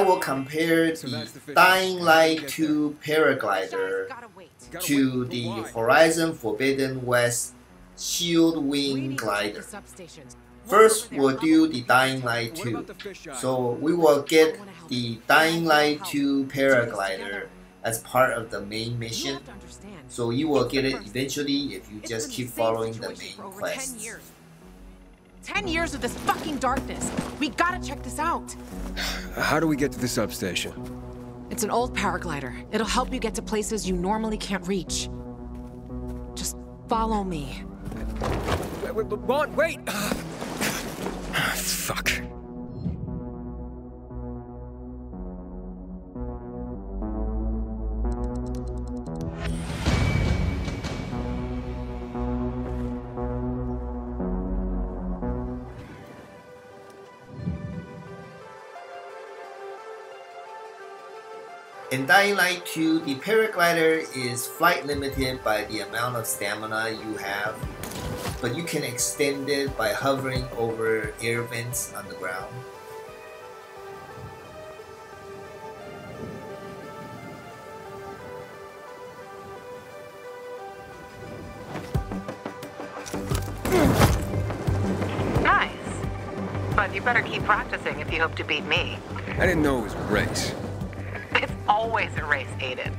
I will compare the Dying Light 2 Paraglider to the Horizon Forbidden West Shieldwing Glider. First, we'll do the Dying Light 2. So we will get the Dying Light 2 Paraglider as part of the main mission. So you will get it eventually if you just keep following the main quest. 10 years of this fucking darkness. We gotta check this out. How do we get to the substation? It's an old paraglider. It'll help you get to places you normally can't reach. Just follow me. Wait! Wait. Fuck. In Dying Light 2, the paraglider is flight limited by the amount of stamina you have, but you can extend it by hovering over air vents on the ground. Nice. But you better keep practicing if you hope to beat me. I didn't know it was a race. It's always a race, Aiden.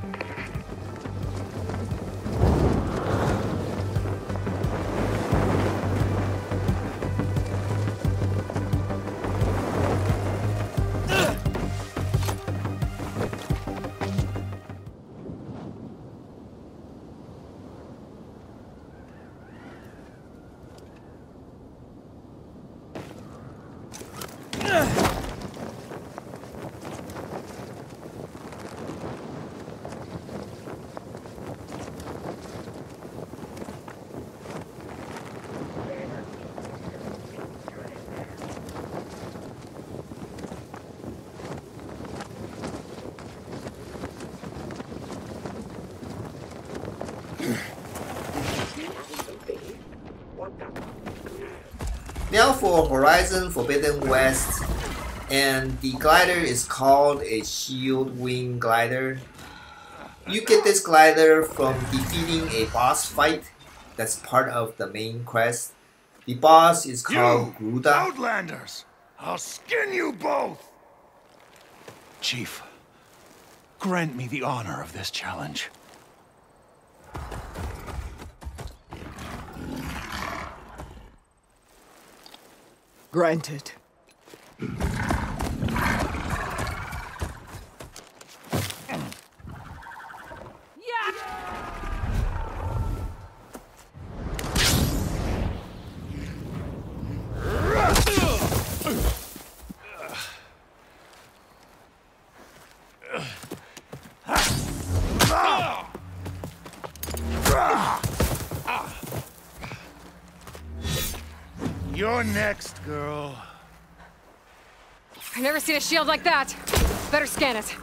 Now for Horizon Forbidden West, and the glider is called a Shieldwing Glider. You get this glider from defeating a boss fight that's part of the main quest. The boss is called Gruda. Outlanders! I'll skin you both! Chief, grant me the honor of this challenge. Granted. You're next, girl. I've never seen a shield like that. Better scan it.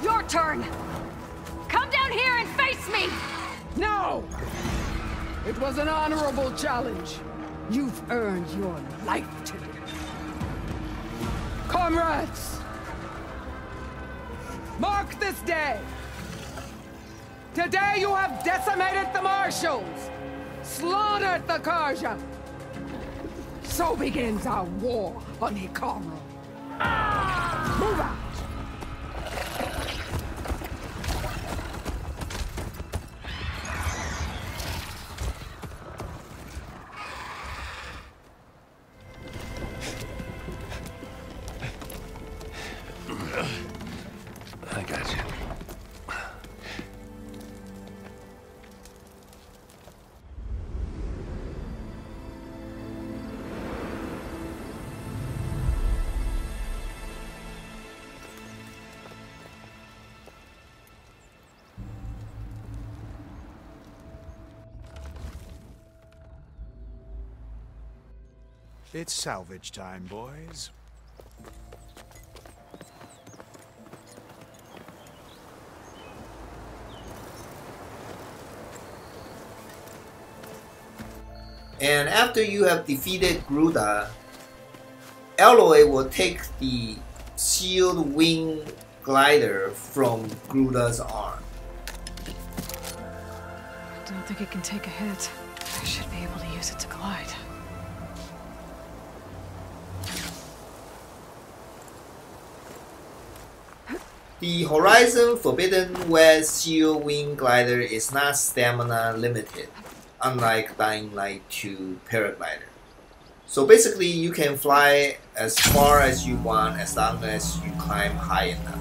Your turn! Come down here and face me! No! It was an honorable challenge. You've earned your life today. Comrades! Mark this day! Today you have decimated the marshals, slaughtered the Karja. So begins our war on Hikaru. Move out! It's salvage time, boys. And after you have defeated Gruda, Aloy will take the Shieldwing Glider from Gruda's arm. I don't think it can take a hit. I should be able to use it to glide. The Horizon Forbidden West Shieldwing Glider is not stamina limited, unlike Dying Light 2 Paraglider. So basically you can fly as far as you want as long as you climb high enough.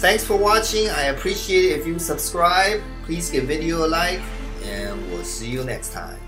Thanks for watching. I appreciate it if you subscribe. Please give video a like, and we'll see you next time.